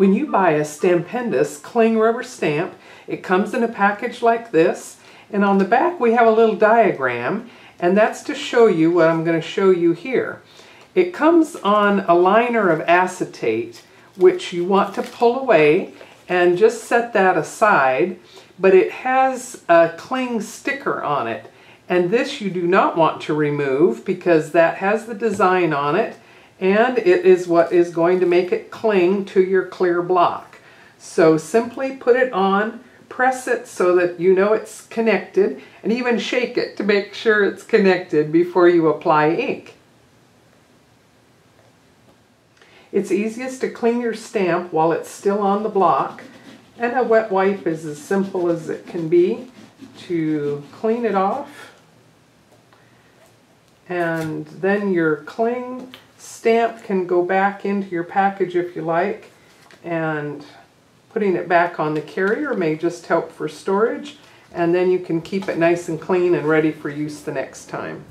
When you buy a Stampendous Cling Rubber stamp, it comes in a package like this, and on the back we have a little diagram, and that's to show you what I'm going to show you here. It comes on a liner of acetate, which you want to pull away and just set that aside, but it has a cling sticker on it, and this you do not want to remove because that has the design on it, and it is what is going to make it cling to your clear block. So simply put it on, press it so that you know it's connected, and even shake it to make sure it's connected before you apply ink. It's easiest to clean your stamp while it's still on the block, and a wet wipe is as simple as it can be to clean it off. And then your cling stamp can go back into your package if you like, and putting it back on the carrier may just help for storage, and then you can keep it nice and clean and ready for use the next time.